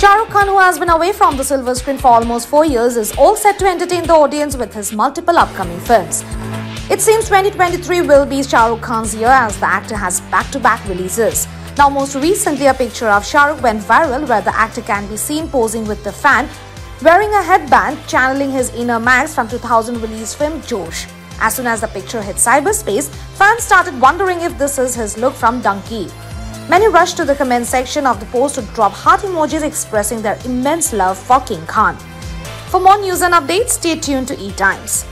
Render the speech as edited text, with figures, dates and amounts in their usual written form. Shah Rukh Khan, who has been away from the silver screen for almost 4 years, is all set to entertain the audience with his multiple upcoming films. It seems 2023 will be Shah Rukh Khan's year, as the actor has back-to-back releases. Now, most recently, a picture of Shah Rukh went viral where the actor can be seen posing with the fan, wearing a headband, channeling his inner Max from 2000 release film Josh. As soon as the picture hit cyberspace, fans started wondering if this is his look from Dunki. Many rushed to the comment section of the post to drop heart emojis expressing their immense love for King Khan. For more news and updates, stay tuned to ETimes.